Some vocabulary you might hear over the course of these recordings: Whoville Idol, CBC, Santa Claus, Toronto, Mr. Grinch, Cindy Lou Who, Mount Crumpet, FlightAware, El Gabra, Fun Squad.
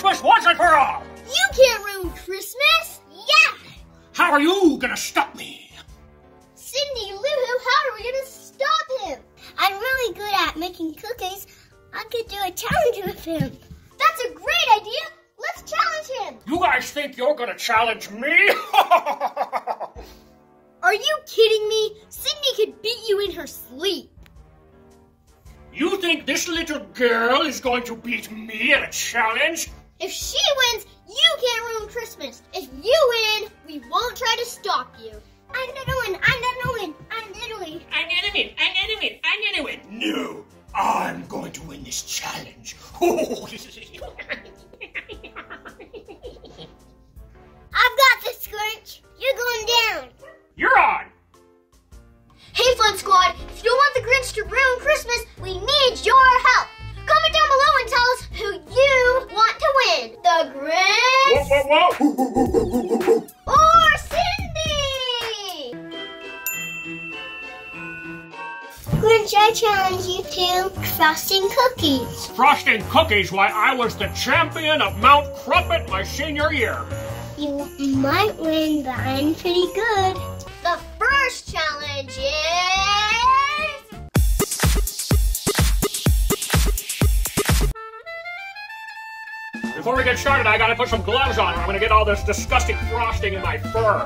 Christmas once and for all! You can't ruin Christmas! Yeah! How are you gonna stop me? Cindy Lou Who, how are we gonna stop him? I'm really good at making cookies. I could do a challenge with him. That's a great idea! Let's challenge him! You guys think you're gonna challenge me? Are you kidding me? Cindy could beat you in her sleep. You think this little girl is going to beat me at a challenge? If she wins, you can't ruin Christmas. If you win, we won't try to stop you. I'm gonna win, I'm gonna win, I'm gonna win. I'm gonna win, I'm gonna win, I'm gonna win. No, I'm going to win this challenge. I've got this, Grinch. You're going down. You're on. Hey, Fun Squad, if you don't want the Grinch to ruin Christmas, we need your help. Comment down below and tell us who you want to win. The Grinch? Whoa, whoa, whoa. Or Cindy! Grinch, I challenge you to frosting cookies. Frosting cookies? Why, I was the champion of Mount Crumpet my senior year. You might win, but I'm pretty good. The first challenge is... Before we get started, I gotta put some gloves on or I'm gonna get all this disgusting frosting in my fur.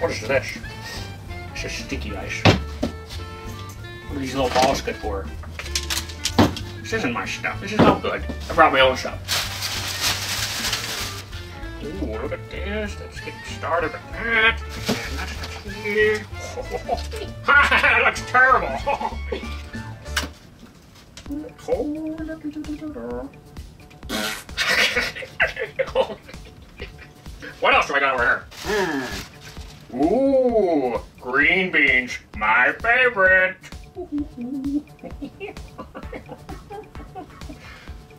What is this? It's just sticky ice. What are these little balls good for? This isn't my stuff. This is no good. I brought my own stuff. Ooh, look at this. Let's get started with that. And that's up here. Ha! That looks terrible. What else do I got over here? Ooh, green beans. My favorite.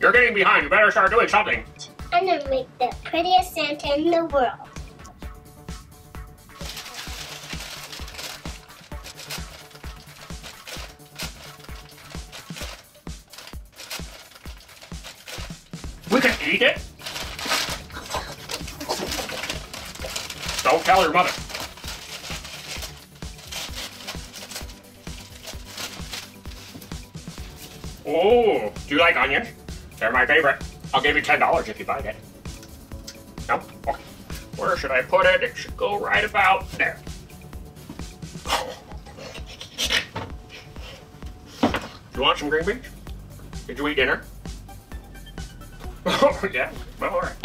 You're getting behind. You better start doing something. I'm gonna make the prettiest Santa in the world. We can eat it. Don't tell your mother. Oh, do you like onions? They're my favorite. I'll give you $10 if you buy that. No? Okay. Where should I put it? It should go right about there. You want some green beans? Did you eat dinner? Oh, yeah? Well, all right.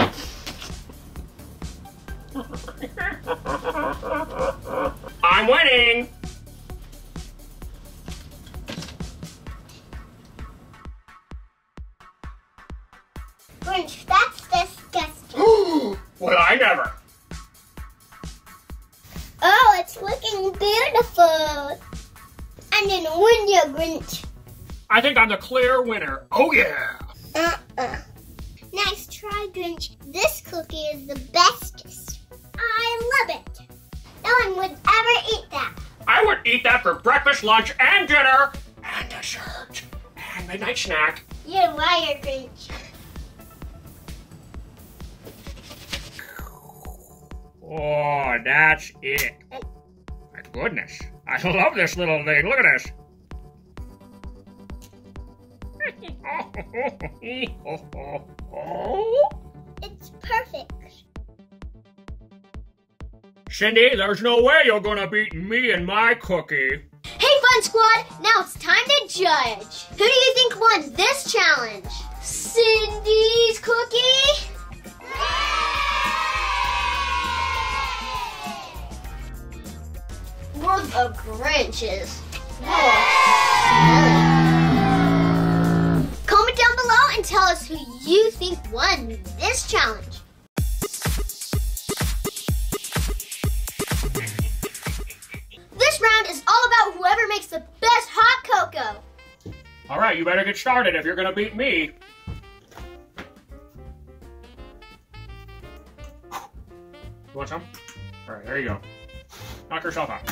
I'm winning! Grinch, that's disgusting. Well, I never. Oh, it's looking beautiful. I'm gonna win you, Grinch. I think I'm the clear winner. Oh, yeah. Nice try, Grinch. This cookie is the bestest. I love it. No one would ever eat that. I would eat that for breakfast, lunch, and dinner, and dessert, and midnight snack. You're a liar, Grinch. Oh, that's it. Oh, my goodness. I love this little thing. Look at this. It's perfect. Cindy, there's no way you're gonna beat me and my cookie. Hey, Fun Squad. Now it's time to judge. Who do you think won this challenge? Cindy's cookie? World of Grinches. Whoa. Comment down below and tell us who you think won this challenge. This round is all about whoever makes the best hot cocoa. All right, you better get started if you're gonna beat me. You want some? All right, there you go. Knock yourself out.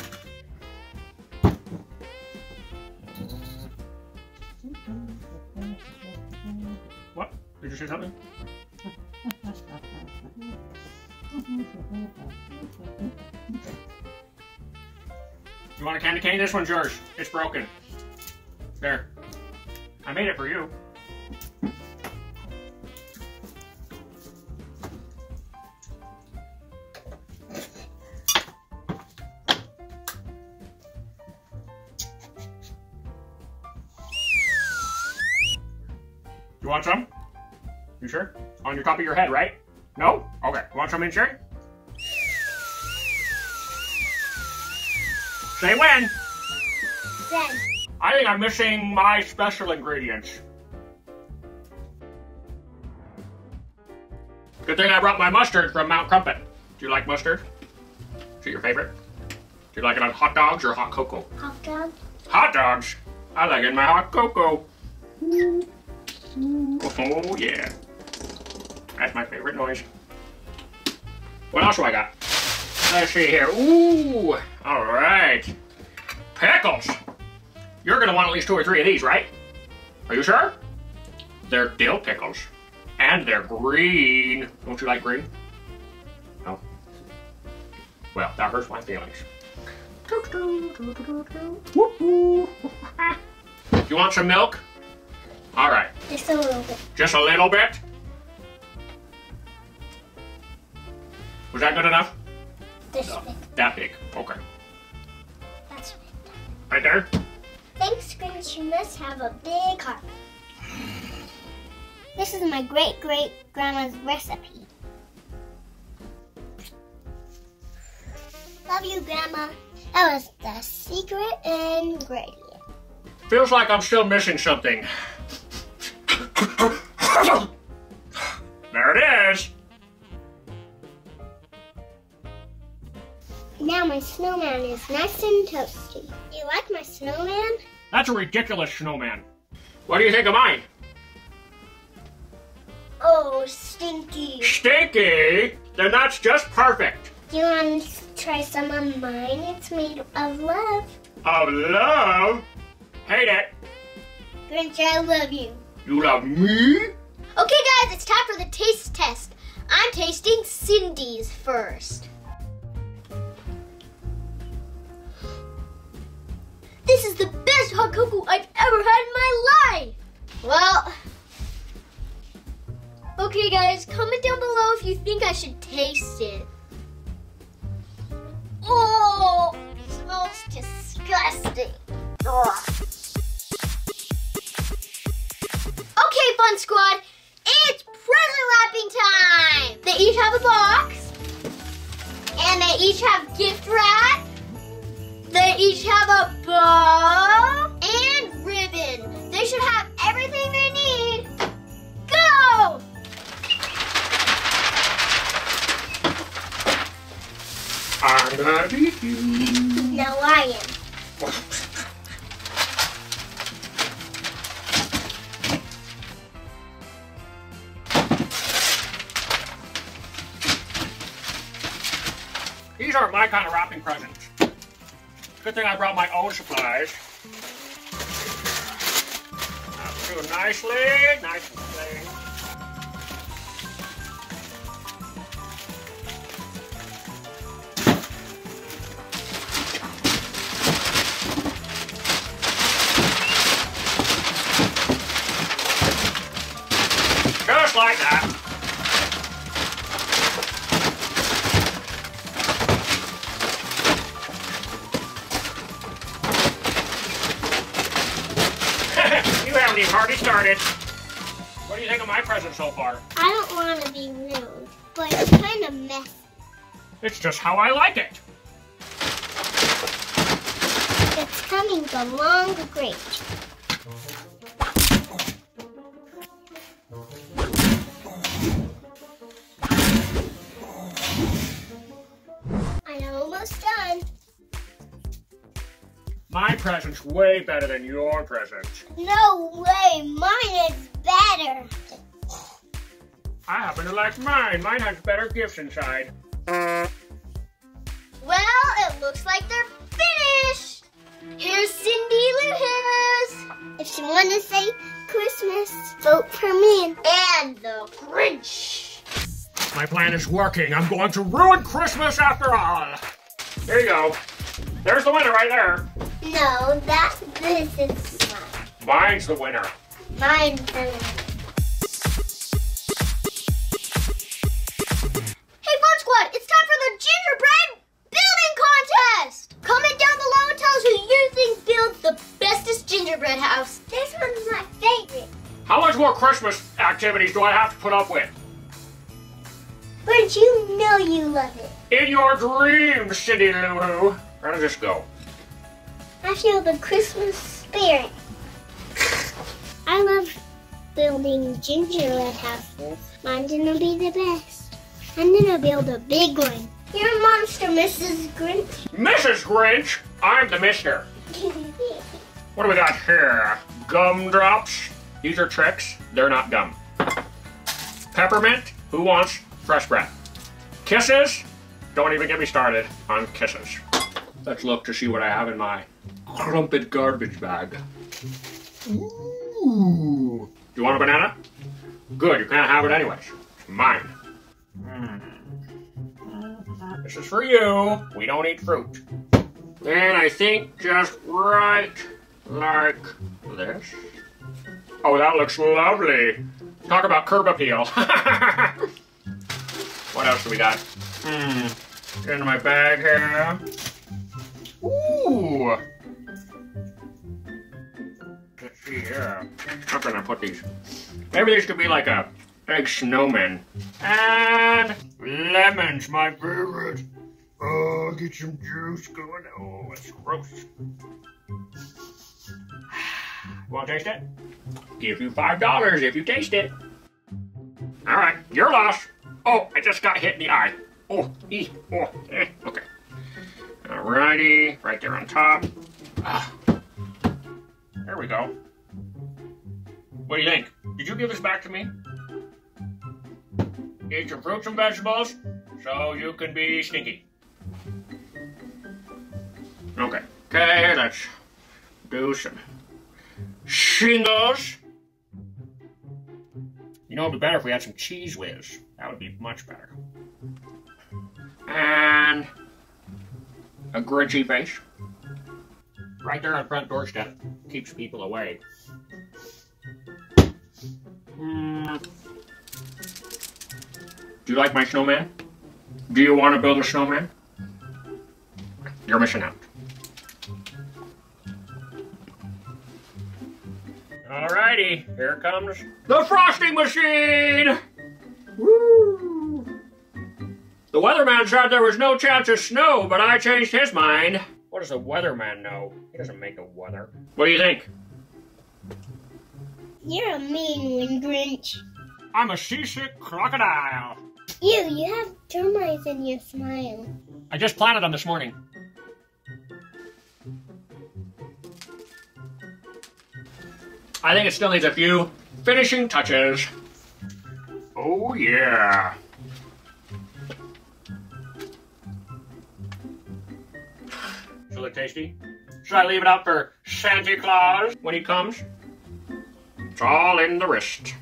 Did you say something? You want a candy cane? This one's yours. It's broken. There. I made it for you. You want some? You sure? On your top of your head, right? No? Okay. You want some in sherry? Say when. When. I think I'm missing my special ingredients. Good thing I brought my mustard from Mount Crumpet. Do you like mustard? Is it your favorite? Do you like it on hot dogs or hot cocoa? Hot dogs. Hot dogs? I like it in my hot cocoa. Mm. Oh yeah, that's my favorite noise. What else do I got? Let's see here. Ooh, all right, pickles. You're gonna want at least 2 or 3 of these, right? Are you sure? They're dill pickles, and they're green. Don't you like green? No. Well, that hurts my feelings. You want some milk? All right. Just a little bit. Just a little bit? Was that good enough? This big. That big, okay. That's right. Right there? Thanks, Grinch, you must have a big heart. This is my great-great-grandma's recipe. Love you, Grandma. That was the secret ingredient. Feels like I'm still missing something. There it is! Now my snowman is nice and toasty. You like my snowman? That's a ridiculous snowman. What do you think of mine? Oh, stinky. Stinky? Then that's just perfect. Do you want to try some of mine? It's made of love. Of love? Hate it. Grinch, I love you. You love me? Okay guys, it's time for the taste test. I'm tasting Cindy's first. This is the best hot cocoa I've ever had in my life. Well, okay guys, comment down below if you think I should taste it. Oh, it smells disgusting. Ugh. Fun Squad, it's present wrapping time! They each have a box, and they each have gift wrap, they each have a bow, and ribbon. They should have everything they need. Go! I'm gonna beat you. No, I am. These aren't my kind of wrapping presents. Good thing I brought my own supplies. That'll do nicely, nicely. Just like that. You've already started. What do you think of my present so far? I don't want to be rude, but it's kind of messy. It's just how I like it. It's coming along great. I'm almost done. My present's way better than your present. No way, mine is better. I happen to like mine. Mine has better gifts inside. Well, it looks like they're finished. Here's Cindy Lou Who's. If you want to say Christmas, vote for me. And plan is working. I'm going to ruin Christmas after all. There you go. There's the winner right there. No, this is mine. Mine's the winner. Mine's the winner. Hey, Fun Squad, it's time for the gingerbread building contest. Comment down below and tell us who you think builds the bestest gingerbread house. This one's my favorite. How much more Christmas activities do I have to put up with? But you know you love it. In your dreams, Cindy Lou Who. Where does this go? I feel the Christmas spirit. I love building gingerbread houses. Mine's gonna be the best. I'm gonna build a big one. You're a monster, Mrs. Grinch. Mrs. Grinch? I'm the mister. What do we got here? Gumdrops? These are tricks. They're not gum. Peppermint? Who wants fresh breath? Kisses? Don't even get me started on kisses. Let's look to see what I have in my crumpet garbage bag. Ooh. You want a banana? Good, you can't have it anyways. It's mine. This is for you. We don't eat fruit. And I think just right like this. Oh, that looks lovely. Talk about curb appeal. What else do we got? Get into my bag here. Ooh. Let's see here. I'm gonna put these. Maybe these could be like a egg snowman. And lemons, my favorite. Oh, get some juice going. Oh, it's gross. Want to taste it? Give you $5 if you taste it. All right, your loss. Oh, I just got hit in the eye. Oh, ee, oh, eh, okay. All righty, right there on top. Ah, there we go. What do you think? Did you give this back to me? Eat your fruits and vegetables so you can be sneaky. Okay. Okay, let's do some shingles. You know, it would be better if we had some Cheese Whiz. That would be much better. And a Grinchy face. Right there on the front doorstep. Keeps people away. Do you like my snowman? Do you want to build a snowman? You're missing out. Alrighty, here comes the frosting machine! Woo! The weatherman said there was no chance of snow, but I changed his mind. What does a weatherman know? He doesn't make a weather. What do you think? You're a mean one, Grinch. I'm a seasick crocodile. Ew, you have termites in your smile. I just planted them this morning. I think it still needs a few finishing touches. Oh yeah. Does it look tasty? Should I leave it out for Santa Claus when he comes? It's all in the wrist.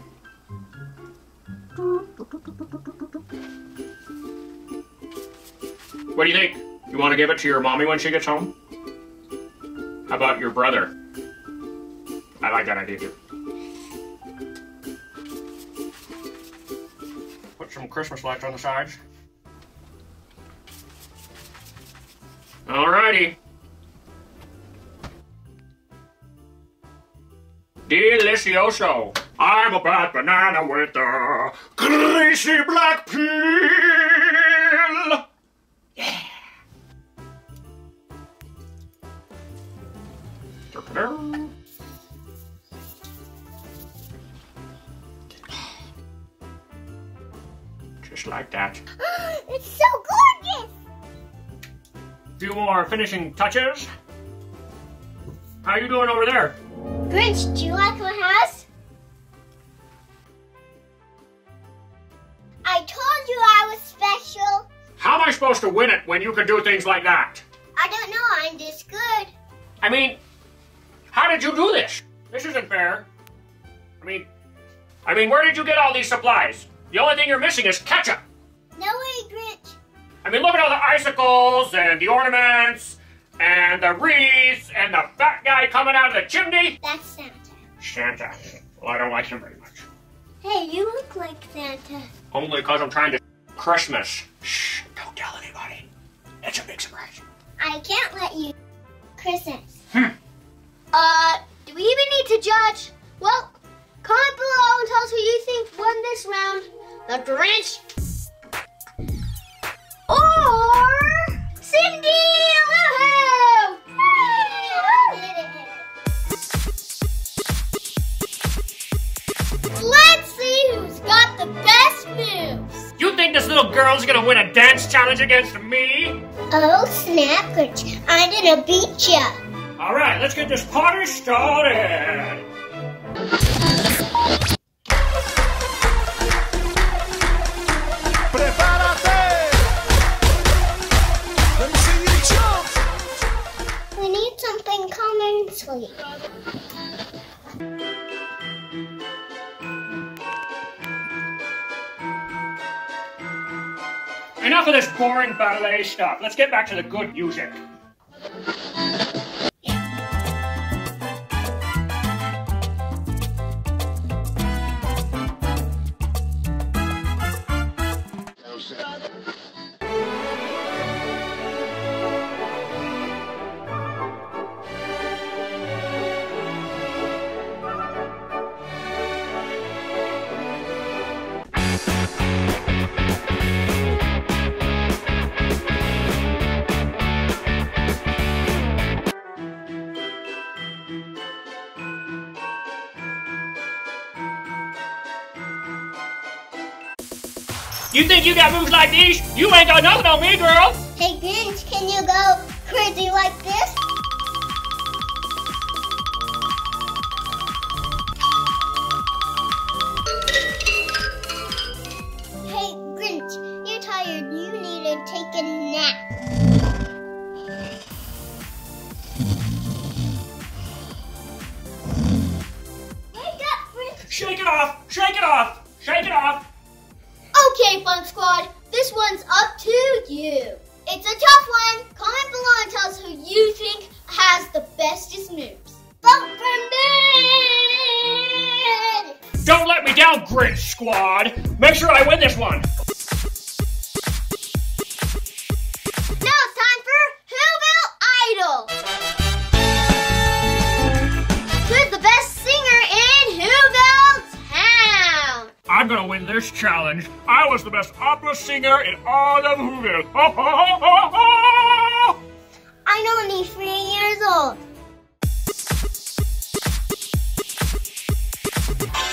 What do you think? You want to give it to your mommy when she gets home? How about your brother? I like that idea too. Put some Christmas lights on the sides. Alrighty. Delicioso. I'm a bad banana with a greasy black peel. Yeah. Ta-da. Just like that. It's so gorgeous! A few more finishing touches. How you doing over there? Grinch, do you like my house? I told you I was special. How am I supposed to win it when you can do things like that? I don't know, I'm just good. I mean, how did you do this? This isn't fair. I mean, where did you get all these supplies? The only thing you're missing is ketchup. No way, Grinch. I mean, look at all the icicles and the ornaments and the wreaths and the fat guy coming out of the chimney. That's Santa. Santa. Well, I don't like him very much. Hey, you look like Santa. Only because I'm trying to Christmas. Shh, don't tell anybody. It's a big surprise. I can't let you Christmas. Do we even need to judge? Well, comment below and tell us who you think won this round. The Grinch or Cindy Lou Who. Let's see who's got the best moves. You think this little girl's gonna win a dance challenge against me? Oh snap, Grinch, I'm gonna beat ya. Alright, let's get this party started. We need something calm and sweet. Enough of this boring ballet stuff. Let's get back to the good music. You think you got moves like these? You ain't got nothing on me, girl! Hey, Grinch, can you go crazy like this? Hey, Grinch, you're tired. You need to take a nap. Wake up, Grinch! Shake it off! Shake it off! Shake it off! Okay, Fun Squad, this one's up to you. It's a tough one. Comment below and tell us who you think has the bestest moves. Vote for me! Don't let me down, Grinch Squad. Make sure I win this one. Now it's time for Whoville Idol. Who's the best singer in Whoville Town? I'm gonna win this challenge. I was the best opera singer in all of Whoville. Ho, ho, ho, ho, ho. I'm only 3 years old.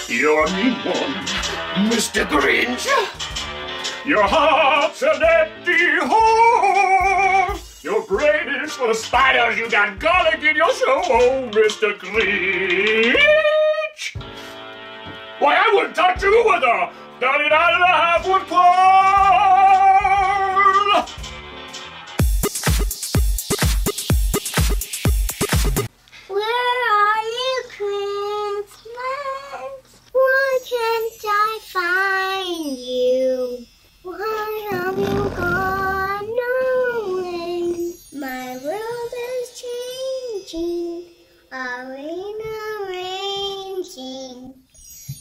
You're a mean one, Mr. Grinch. Your heart's an empty hole. Your brain is full of spiders. You got garlic in your soul, Mr. Grinch. Why, I wouldn't touch you with a 99.5-foot pole! Where are you, Christmas? Why can't I find you? Why are you gone away? My world is changing, arranging.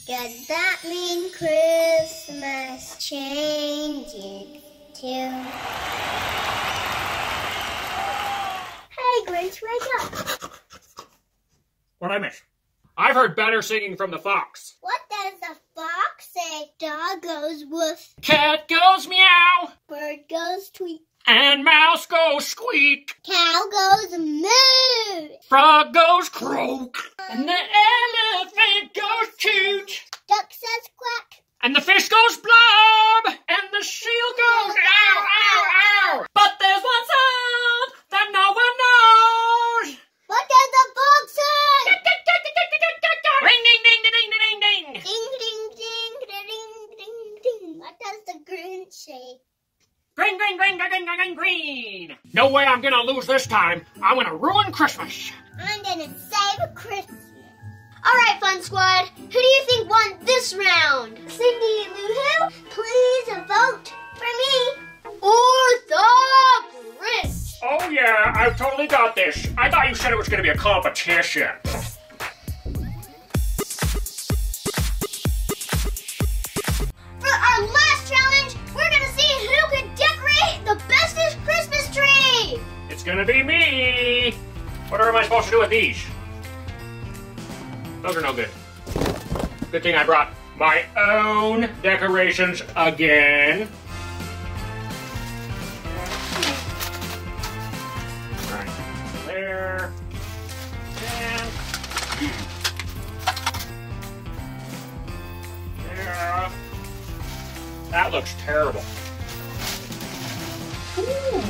Does that mean Christmas changes too? Hey, Grinch, wake up. What'd I miss? I've heard better singing from the fox. What does the fox say? Dog goes woof. Cat goes meow. Bird goes tweet. And mouse goes squeak. Cow goes moo. Frog goes croak. And the elephant goes toot. Duck says quack. And the fish goes blob. And the seal goes ow, ow, ow. But there's one sound that no one knows. What does the bug say? Ring, ding, ding, ding, ding, ding, ding. Ding, ding, ding, ding, ding, ding. What does the Grinch say? Green, green, green, green, green, green. No way I'm gonna lose this time. I'm gonna ruin Christmas. I'm gonna save Christmas. All right, Fun Squad. Who do you think won this round? Cindy Lou Who? Please vote for me or the Grinch. Oh yeah, I've totally got this. I thought you said it was going to be a competition. For our last challenge, we're going to see who can decorate the bestest Christmas tree. It's going to be me. What am I supposed to do with these? Those are no good. Good thing I brought my own decorations again. All right, there. And there. That looks terrible. Ooh.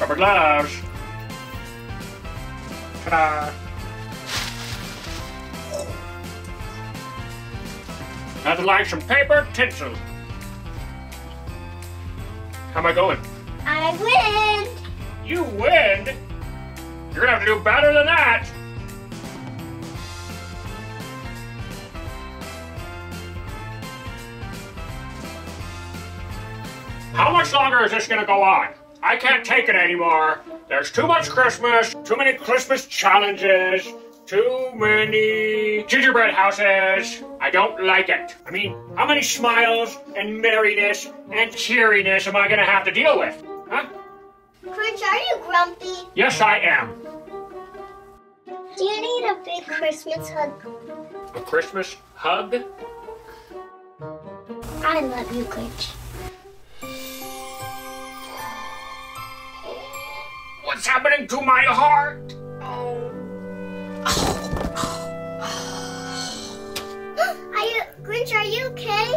Rubber gloves. Ta-da. Nothing like some paper tinsel. How am I going? I win. You win? You're gonna have to do better than that. How much longer is this gonna go on? I can't take it anymore. There's too much Christmas, too many Christmas challenges. Too many gingerbread houses. I don't like it. I mean, how many smiles and merriness and cheeriness am I gonna have to deal with? Huh? Grinch, are you grumpy? Yes, I am. Do you need a big Christmas hug? A Christmas hug? I love you, Grinch. What's happening to my heart? Grinch, are you okay?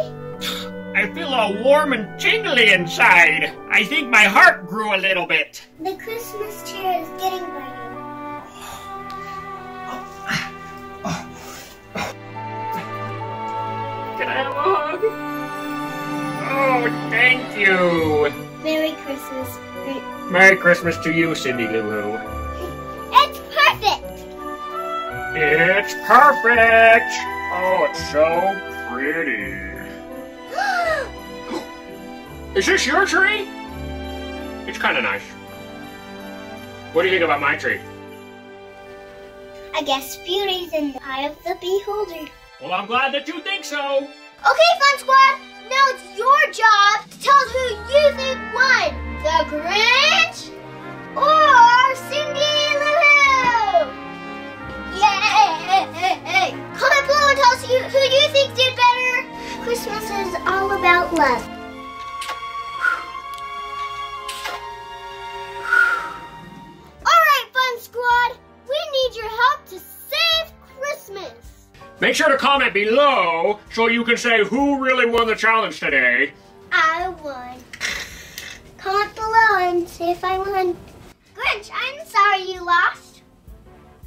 I feel all warm and jingly inside. I think my heart grew a little bit. The Christmas cheer is getting brighter. Can I have a hug? Oh, thank you. Merry Christmas. Merry Christmas to you, Cindy Lou Who. It's perfect! Oh, it's so pretty. Is this your tree? It's kind of nice. What do you think about my tree? I guess beauty's in the eye of the beholder. Well, I'm glad that you think so. Okay, Fun Squad, now it's your job to tell us who you think won. The Grinch or Cindy Lou Who? Yay! Comment below and tell us who you think did better. Christmas is all about love. Alright, Fun Squad, we need your help to save Christmas. Make sure to comment below so you can say who really won the challenge today. I won. Comment below and say if I won. Grinch, I'm sorry you lost.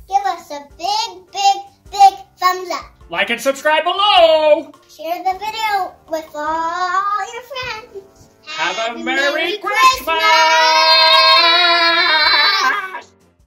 Give us a big, big, big thumbs up. Like and subscribe below. Share the video with all your friends. Have a Merry Christmas.